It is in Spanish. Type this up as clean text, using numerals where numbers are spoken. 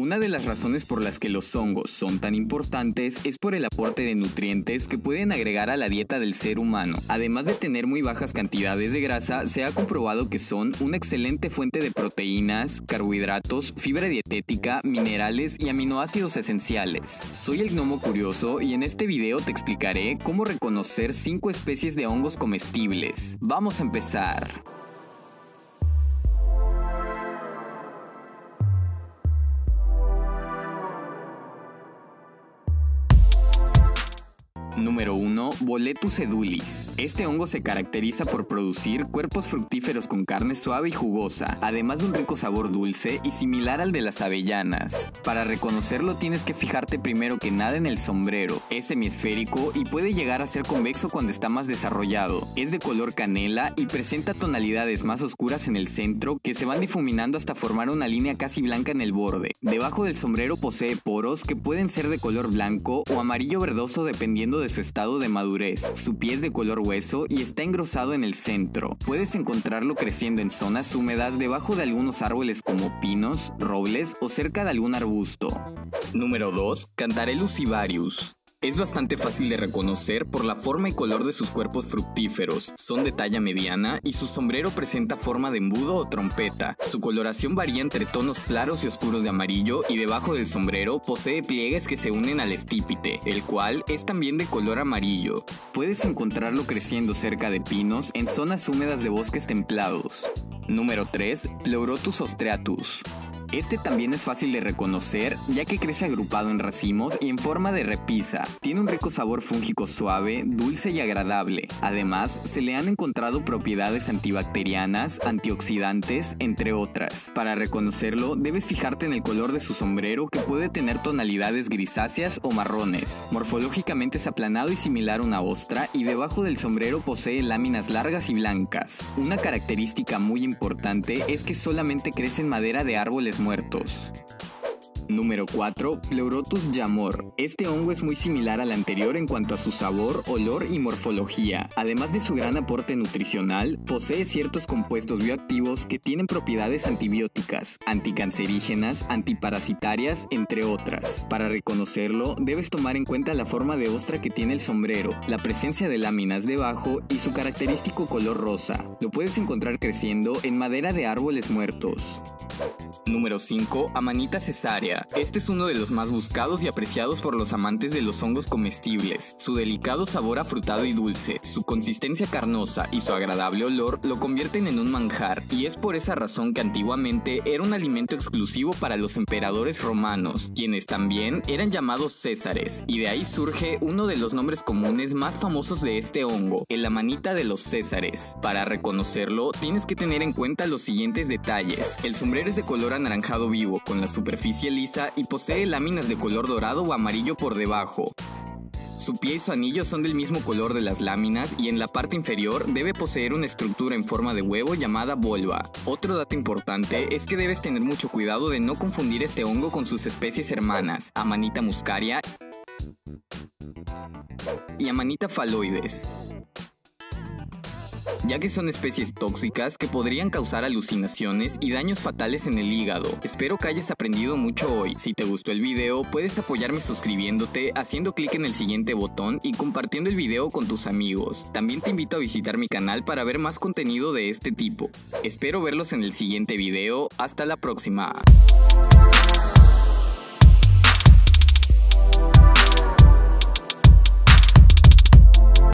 Una de las razones por las que los hongos son tan importantes es por el aporte de nutrientes que pueden agregar a la dieta del ser humano. Además de tener muy bajas cantidades de grasa, se ha comprobado que son una excelente fuente de proteínas, carbohidratos, fibra dietética, minerales y aminoácidos esenciales. Soy el Gnomo Curioso y en este video te explicaré cómo reconocer 5 especies de hongos comestibles. ¡Vamos a empezar! Número 1. Boletus edulis. Este hongo se caracteriza por producir cuerpos fructíferos con carne suave y jugosa, además de un rico sabor dulce y similar al de las avellanas. Para reconocerlo tienes que fijarte primero que nada en el sombrero. Es semiesférico y puede llegar a ser convexo cuando está más desarrollado. Es de color canela y presenta tonalidades más oscuras en el centro que se van difuminando hasta formar una línea casi blanca en el borde. Debajo del sombrero posee poros que pueden ser de color blanco o amarillo verdoso dependiendo de su estado de madurez. Su pie es de color hueso y está engrosado en el centro. Puedes encontrarlo creciendo en zonas húmedas debajo de algunos árboles como pinos, robles o cerca de algún arbusto. Número 2. Cantarellus cibarius. Es bastante fácil de reconocer por la forma y color de sus cuerpos fructíferos. Son de talla mediana y su sombrero presenta forma de embudo o trompeta. Su coloración varía entre tonos claros y oscuros de amarillo y debajo del sombrero posee pliegues que se unen al estípite, el cual es también de color amarillo. Puedes encontrarlo creciendo cerca de pinos en zonas húmedas de bosques templados. Número 3. Pleurotus ostreatus. Este también es fácil de reconocer, ya que crece agrupado en racimos y en forma de repisa. Tiene un rico sabor fúngico suave, dulce y agradable. Además, se le han encontrado propiedades antibacterianas, antioxidantes, entre otras. Para reconocerlo, debes fijarte en el color de su sombrero, que puede tener tonalidades grisáceas o marrones. Morfológicamente es aplanado y similar a una ostra, y debajo del sombrero posee láminas largas y blancas. Una característica muy importante es que solamente crece en madera de árboles muertos. Número 4. Pleurotus Yamor. Este hongo es muy similar al anterior en cuanto a su sabor, olor y morfología. Además de su gran aporte nutricional, posee ciertos compuestos bioactivos que tienen propiedades antibióticas, anticancerígenas, antiparasitarias, entre otras. Para reconocerlo, debes tomar en cuenta la forma de ostra que tiene el sombrero, la presencia de láminas debajo y su característico color rosa. Lo puedes encontrar creciendo en madera de árboles muertos. Número 5. Amanita cesárea. Este es uno de los más buscados y apreciados por los amantes de los hongos comestibles. Su delicado sabor afrutado y dulce, su consistencia carnosa y su agradable olor lo convierten en un manjar, y es por esa razón que antiguamente era un alimento exclusivo para los emperadores romanos, quienes también eran llamados césares, y de ahí surge uno de los nombres comunes más famosos de este hongo, el amanita de los césares. Para reconocerlo, tienes que tener en cuenta los siguientes detalles. El sombrero es de color anaranjado vivo, con la superficie lisa y posee láminas de color dorado o amarillo por debajo. Su pie y su anillo son del mismo color de las láminas y en la parte inferior debe poseer una estructura en forma de huevo llamada volva. Otro dato importante es que debes tener mucho cuidado de no confundir este hongo con sus especies hermanas, Amanita muscaria y Amanita phalloides, ya que son especies tóxicas que podrían causar alucinaciones y daños fatales en el hígado. Espero que hayas aprendido mucho hoy. Si te gustó el video, puedes apoyarme suscribiéndote, haciendo clic en el siguiente botón y compartiendo el video con tus amigos. También te invito a visitar mi canal para ver más contenido de este tipo. Espero verlos en el siguiente video. Hasta la próxima.